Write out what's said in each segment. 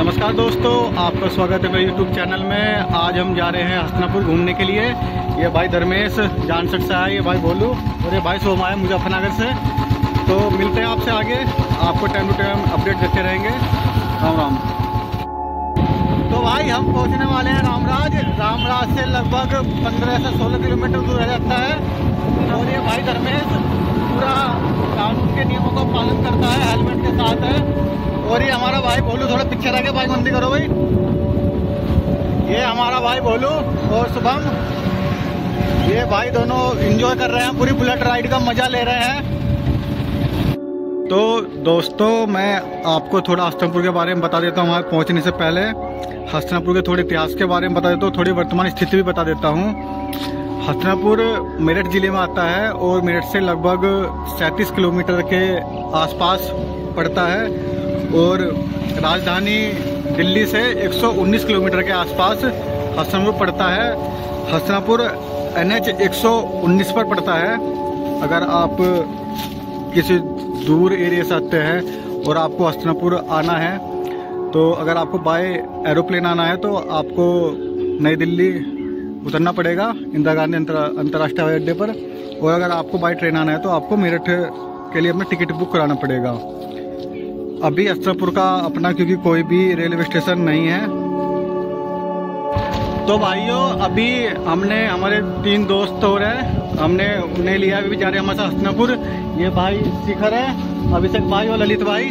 नमस्कार दोस्तों, आपका स्वागत है मेरे YouTube चैनल में। आज हम जा रहे हैं हस्तिनापुर घूमने के लिए। ये भाई धर्मेश जान सकता है, ये भाई बोलू और ये भाई सोम आए मुजफ्फरनगर से। तो मिलते हैं आपसे आगे, आपको टाइम टू टाइम अपडेट देते रहेंगे। राम राम। तो भाई हम पहुंचने वाले हैं रामराज से लगभग 15 से 16 किलोमीटर दूर रहता है। और ये भाई धर्मेश पूरा कानून के नियमों का पालन करता है, हेलमेट के साथ है। और ये हमारा भाई बोलू, थोड़ा पीछे रह के बाइक बंदी करो भाई। ये हमारा भाई बोलू और शुभम, ये भाई दोनों एंजॉय कर रहे हैं, पूरी बुलेट राइड का मजा ले रहे हैं। तो दोस्तों, मैं आपको थोड़ा हस्तिनापुर के बारे में बता देता हूँ। हमारे पहुँचने से पहले हस्तिनापुर के थोड़े इतिहास के बारे में बता देता हूँ, थोड़ी वर्तमान स्थिति भी बता देता हूँ। हस्तिनापुर मेरठ जिले में आता है और मेरठ से लगभग 37 किलोमीटर के आसपास पड़ता है। और राजधानी दिल्ली से 119 किलोमीटर के आसपास हस्तिनापुर पड़ता है। हस्तिनापुर NH 119 पर पड़ता है। अगर आप किसी दूर एरिया से आते हैं और आपको हस्तिनापुर आना है, तो अगर आपको बाय एरोप्लेन आना है तो आपको नई दिल्ली उतरना पड़ेगा इंदिरा गांधी अंतर्राष्ट्रीय हवाई अड्डे पर। और अगर आपको बाय ट्रेन आना है तो आपको मेरठ के लिए अपना टिकट बुक कराना पड़ेगा। अभी हस्तिनापुर का अपना क्योंकि कोई भी रेलवे स्टेशन नहीं है। तो भाइयों, अभी हमने हमारे 3 दोस्त हो रहे हैं, हमने उन्हें लिया, अभी जा रहे हैं हमारे हस्तिनापुर। ये भाई शिखर है, अभिषेक भाई और ललित भाई।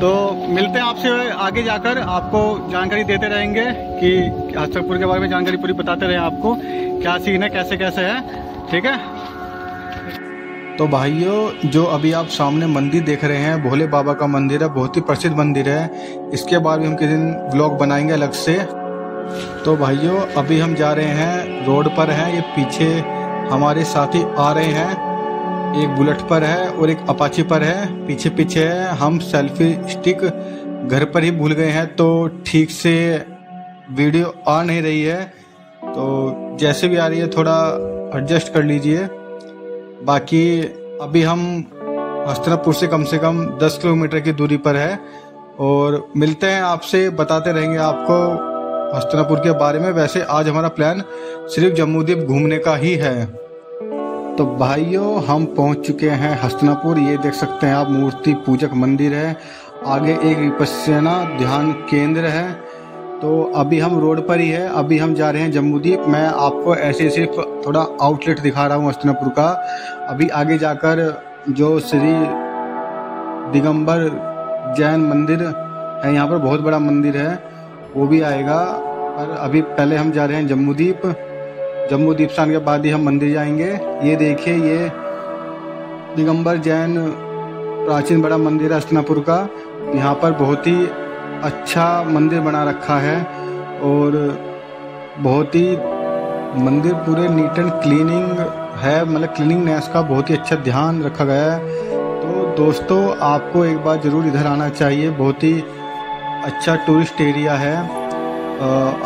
तो मिलते हैं आपसे आगे जाकर, आपको जानकारी देते रहेंगे कि हस्तिनापुर के बारे में जानकारी पूरी बताते रहें आपको, क्या सीन है, कैसे कैसे है। ठीक है। तो भाइयों, जो अभी आप सामने मंदिर देख रहे हैं, भोले बाबा का मंदिर है, बहुत ही प्रसिद्ध मंदिर है। इसके बाद भी हम किसी दिन व्लॉग बनाएंगे अलग से। तो भाइयों, अभी हम जा रहे हैं, रोड पर हैं, ये पीछे हमारे साथी आ रहे हैं। एक बुलेट पर है और एक अपाची पर है, पीछे पीछे है। हम सेल्फी स्टिक घर पर ही भूल गए हैं, तो ठीक से वीडियो आ नहीं रही है, तो जैसे भी आ रही है थोड़ा एडजस्ट कर लीजिए। बाकी अभी हम हस्तिनापुर से कम 10 किलोमीटर की दूरी पर है। और मिलते हैं आपसे, बताते रहेंगे आपको हस्तिनापुर के बारे में। वैसे आज हमारा प्लान सिर्फ जम्बूद्वीप घूमने का ही है। तो भाइयों, हम पहुंच चुके हैं हस्तिनापुर। ये देख सकते हैं आप, मूर्ति पूजक मंदिर है, आगे एक विपश्यना ध्यान केंद्र है। तो अभी हम रोड पर ही है, अभी हम जा रहे हैं जम्बूद्वीप। मैं आपको ऐसे सिर्फ थोड़ा आउटलेट दिखा रहा हूँ हस्तिनापुर का। अभी आगे जाकर जो श्री दिगंबर जैन मंदिर है, यहाँ पर बहुत बड़ा मंदिर है, वो भी आएगा। पर अभी पहले हम जा रहे हैं जम्बूद्वीप। जम्बूद्वीप स्थान के बाद ही हम मंदिर जाएंगे। ये देखिए, ये दिगंबर जैन प्राचीन बड़ा मंदिर है हस्तिनापुर का। यहाँ पर बहुत ही अच्छा मंदिर बना रखा है और बहुत ही मंदिर पूरे नीट एंड क्लीनिंग है, मतलब क्लीनिंगनेस का बहुत ही अच्छा ध्यान रखा गया है। तो दोस्तों, आपको एक बार ज़रूर इधर आना चाहिए, बहुत ही अच्छा टूरिस्ट एरिया है।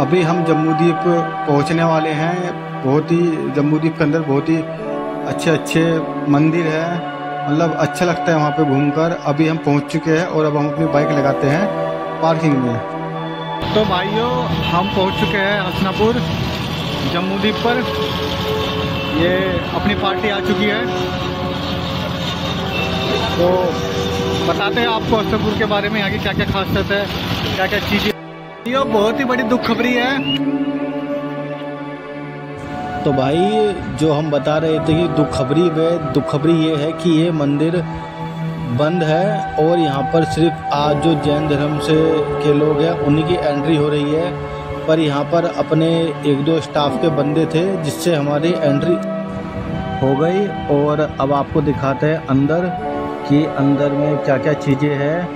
अभी हम जम्बूद्वीप पहुंचने वाले हैं। बहुत ही जम्बूद्वीप के अंदर बहुत ही अच्छे अच्छे मंदिर है, मतलब अच्छा लगता है वहाँ पर घूमकर। अभी हम पहुँच चुके हैं और अब हम अपनी बाइक लगाते हैं पार्किंग में। तो भाइयों, हम पहुंच चुके हैं हस्तिनापुर जम्बूद्वीप पर। ये अपनी पार्टी आ चुकी है, तो बताते हैं आपको हस्तिनापुर के बारे में, यहाँ की क्या क्या खासियत है, क्या क्या चीज़ें। ये बहुत ही बड़ी दुख खबरी है। तो भाई, जो हम बता रहे थे कि दुख खबरी ये है कि ये मंदिर बंद है और यहाँ पर सिर्फ आज जो जैन धर्म से के लोग हैं उन्हीं की एंट्री हो रही है। पर यहाँ पर अपने 1-2 स्टाफ के बंदे थे, जिससे हमारी एंट्री हो गई। और अब आपको दिखाते हैं अंदर कि अंदर में क्या क्या चीज़ें हैं।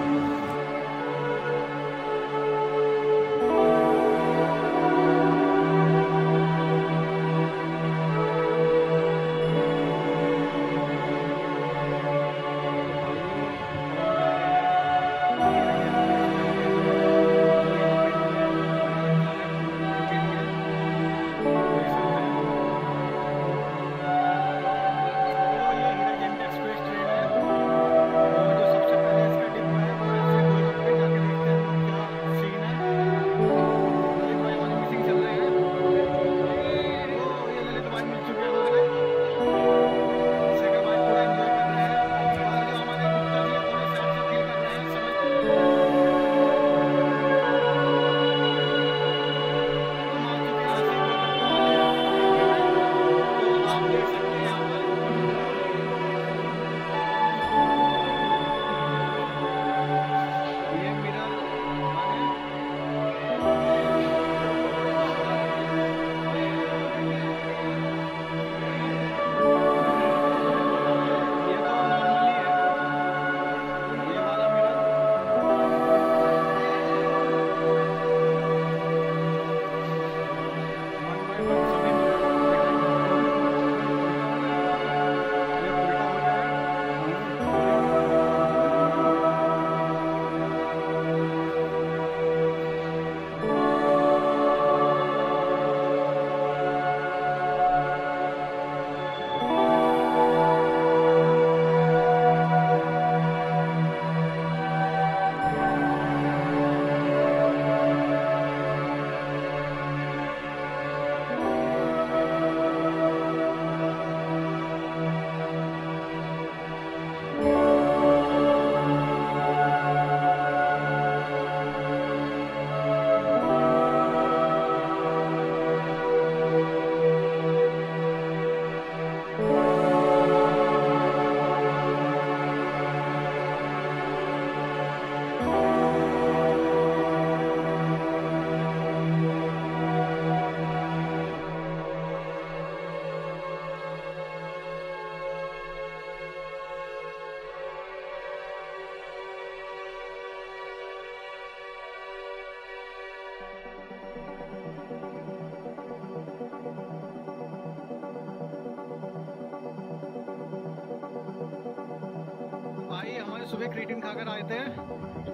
सुबह क्रीटिन खाकर आए थे,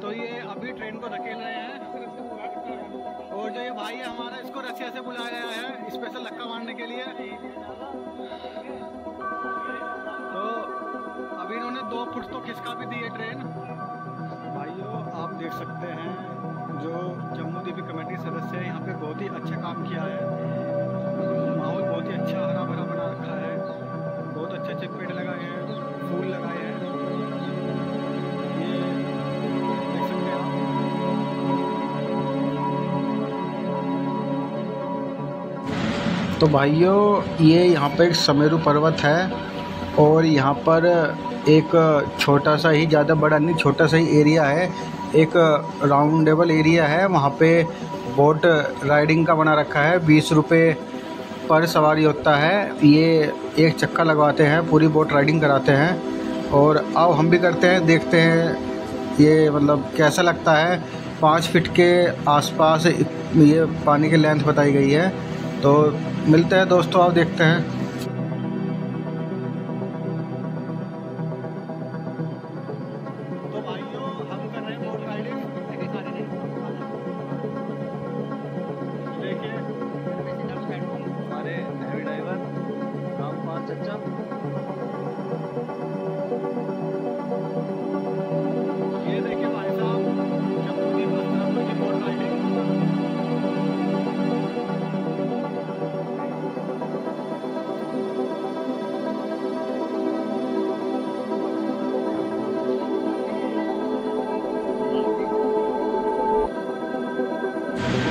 तो ये अभी ट्रेन को धकेल रहे हैं। और जो ये भाई है हमारा, इसको रशिया से बुलाया गया है स्पेशल धक्का मारने के लिए। तो अभी इन्होंने 2 फुट तो खिसका भी दी है ट्रेन। भाइयों आप देख सकते हैं जो जम्मूद्वीप कमेटी सदस्य है, यहाँ पे बहुत ही अच्छा काम किया है। माहौल बहुत ही अच्छा हरा भरा बना रखा है, बहुत अच्छे अच्छे पेड़ लगाए हैं, फूल लगाए हैं। ये देख सकते हैं आप। तो भाइयों ये यहाँ पे एक समेरु पर्वत है और यहाँ पर एक छोटा सा ही, ज़्यादा बड़ा नहीं, छोटा सा ही एरिया है, एक राउंडेबल एरिया है। वहाँ पे बोट राइडिंग का बना रखा है, 20 रुपये पर सवारी होता है। ये एक चक्का लगवाते हैं, पूरी बोट राइडिंग कराते हैं। और आओ हम भी करते हैं, देखते हैं ये मतलब कैसा लगता है। 5 फीट के आसपास ये पानी की लेंथ बताई गई है। तो मिलते हैं दोस्तों, आओ देखते हैं।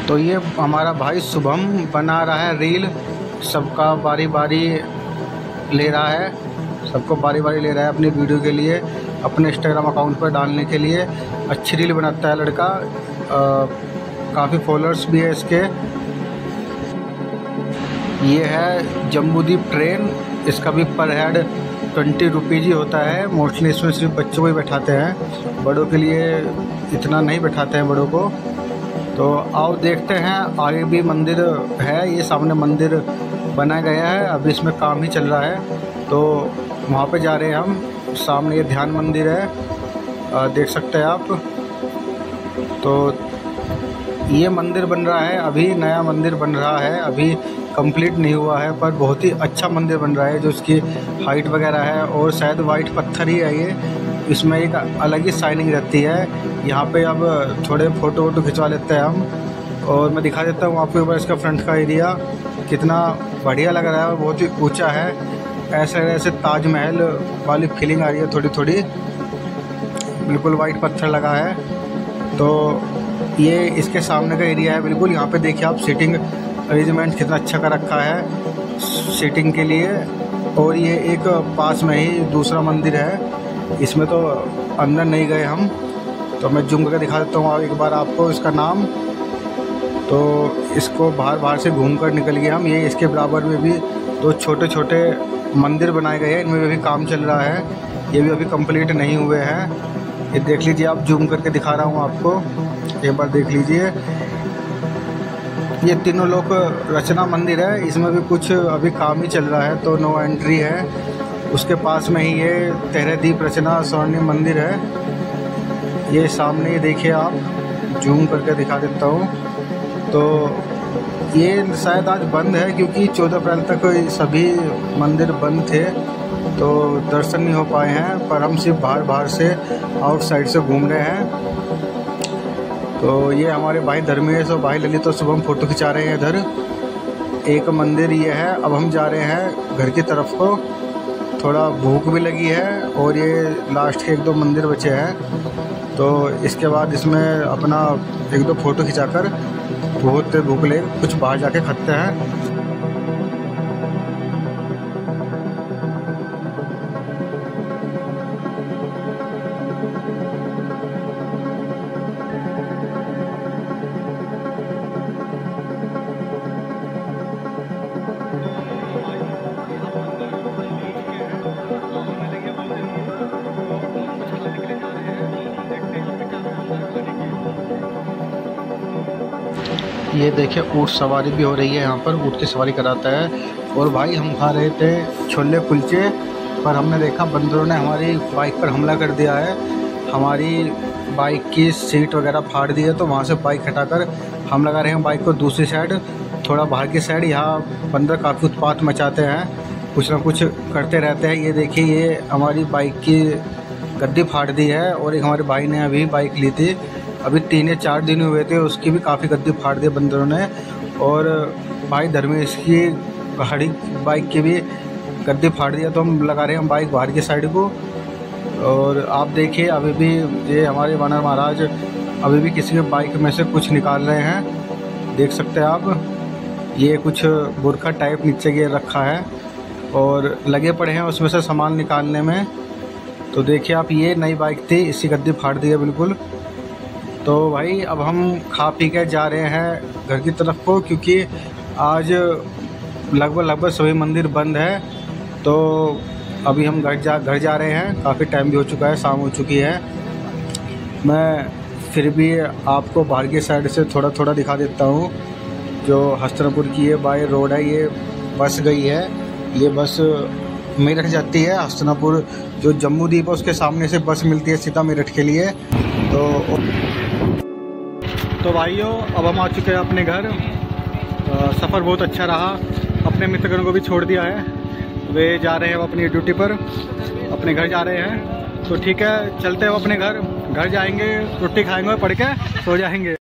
तो ये हमारा भाई शुभम बना रहा है रील, सबका बारी बारी ले रहा है, सबको बारी बारी ले रहा है अपनी वीडियो के लिए, अपने इंस्टाग्राम अकाउंट पर डालने के लिए। अच्छी रील बनाता है लड़का, काफ़ी फॉलोअर्स भी है इसके। ये है जम्बूद्वीप ट्रेन, इसका भी पर हेड 20 रुपीज़ ही होता है। मोस्टली इसमें सिर्फ बच्चों को ही बैठाते हैं, बड़ों के लिए इतना नहीं बैठाते हैं बड़ों को। तो आओ देखते हैं, आगे भी मंदिर है, ये सामने मंदिर बना गया है, अभी इसमें काम ही चल रहा है, तो वहाँ पे जा रहे हैं हम। सामने ये ध्यान मंदिर है, देख सकते हैं आप। तो ये मंदिर बन रहा है अभी, नया मंदिर बन रहा है, अभी कंप्लीट नहीं हुआ है, पर बहुत ही अच्छा मंदिर बन रहा है। जो इसकी हाइट वगैरह है, और शायद वाइट पत्थर ही है ये, इसमें एक अलग ही शाइनिंग रहती है। यहाँ पे अब थोड़े फ़ोटो वोटो खिंचवा लेते हैं हम, और मैं दिखा देता हूँ आपको एक बार इसका फ्रंट का एरिया कितना बढ़िया लग रहा है। और बहुत ही ऊंचा है, ऐसे ऐसे ताजमहल वाली फीलिंग आ रही है थोड़ी थोड़ी, बिल्कुल वाइट पत्थर लगा है। तो ये इसके सामने का एरिया है बिल्कुल। यहाँ पर देखिए आप, सीटिंग अरेंजमेंट कितना अच्छा कर रखा है सीटिंग के लिए। और ये एक पास में ही दूसरा मंदिर है, इसमें तो अंदर नहीं गए हम, तो मैं जूम करके दिखा देता हूँ एक बार आपको इसका नाम। तो इसको बाहर बाहर से घूम कर निकल गए हम। ये इसके बराबर में भी 2 छोटे छोटे मंदिर बनाए गए हैं, इनमें भी काम चल रहा है, ये भी अभी कंप्लीट नहीं हुए हैं। ये देख लीजिए आप, जूम करके दिखा रहा हूँ आपको, एक बार देख लीजिए। ये तीनों लोक रचना मंदिर है, इसमें भी कुछ अभी काम ही चल रहा है, तो नो एंट्री है। उसके पास में ही ये तेहरदीप रचना स्वर्णिम मंदिर है, ये सामने देखिए आप, जूम करके दिखा देता हूँ। तो ये शायद आज बंद है, क्योंकि 14 अप्रैल तक सभी मंदिर बंद थे, तो दर्शन नहीं हो पाए हैं, पर हम सिर्फ बाहर बाहर से आउटसाइड से घूम रहे हैं। तो ये हमारे भाई धर्मेश और भाई ललित और शुभम फोटो खिंचा रहे हैं इधर। एक मंदिर ये है, अब हम जा रहे हैं घर की तरफ को, थोड़ा भूख भी लगी है, और ये लास्ट के 1-2 मंदिर बचे हैं, तो इसके बाद इसमें अपना 1-2 फ़ोटो खिंचाकर बहुत भूख ले, कुछ बाहर जाके खाते हैं। ये देखिए ऊँट सवारी भी हो रही है यहाँ पर, ऊँट की सवारी कराता है। और भाई हम खा रहे थे छोले कुलचे, पर हमने देखा बंदरों ने हमारी बाइक पर हमला कर दिया है, हमारी बाइक की सीट वगैरह फाड़ दी है, तो वहाँ से बाइक हटाकर हम लगा रहे हैं बाइक को दूसरी साइड, थोड़ा बाहर की साइड। यहाँ बंदर काफ़ी उत्पात मचाते हैं, कुछ ना कुछ करते रहते हैं। ये देखिए, ये हमारी बाइक की गद्दी फाड़ दी है, और एक हमारे भाई ने अभी बाइक ली थी, अभी 3 या 4 दिन हुए थे, उसकी भी काफ़ी गद्दी फाड़ दी बंदरों ने। और भाई धर्मेश की गाड़ी बाइक की भी गद्दी फाड़ दिया, तो हम लगा रहे हैं बाइक बाहर की साइड को। और आप देखिए, अभी भी ये हमारे वानर महाराज अभी भी किसी के बाइक में से कुछ निकाल रहे हैं, देख सकते हैं आप। ये कुछ बुरखा टाइप नीचे के रखा है और लगे पड़े हैं उसमें से सामान निकालने में। तो देखिए आप, ये नई बाइक थी, इसी गद्दी फाड़ दी है बिल्कुल। तो भाई अब हम खा पी के जा रहे हैं घर की तरफ को, क्योंकि आज लगभग सभी मंदिर बंद है। तो अभी हम घर जा रहे हैं, काफ़ी टाइम भी हो चुका है, शाम हो चुकी है। मैं फिर भी आपको बाहर की साइड से थोड़ा थोड़ा दिखा देता हूँ। जो हस्तिनापुर की ये बाई रोड है, ये बस गई है, ये बस मेरठ जाती है। हस्तिनापुर जो जम्बूद्वीप है, उसके सामने से बस मिलती है सीधा मेरठ के लिए। तो भाइयों, अब हम आ चुके हैं अपने घर। सफ़र बहुत अच्छा रहा, अपने मित्रगणों को भी छोड़ दिया है, वे जा रहे हैं अब अपनी ड्यूटी पर, अपने घर जा रहे हैं। तो ठीक है, चलते हैं अपने घर जाएंगे, रोटी खाएंगे, पढ़ के सो जाएंगे।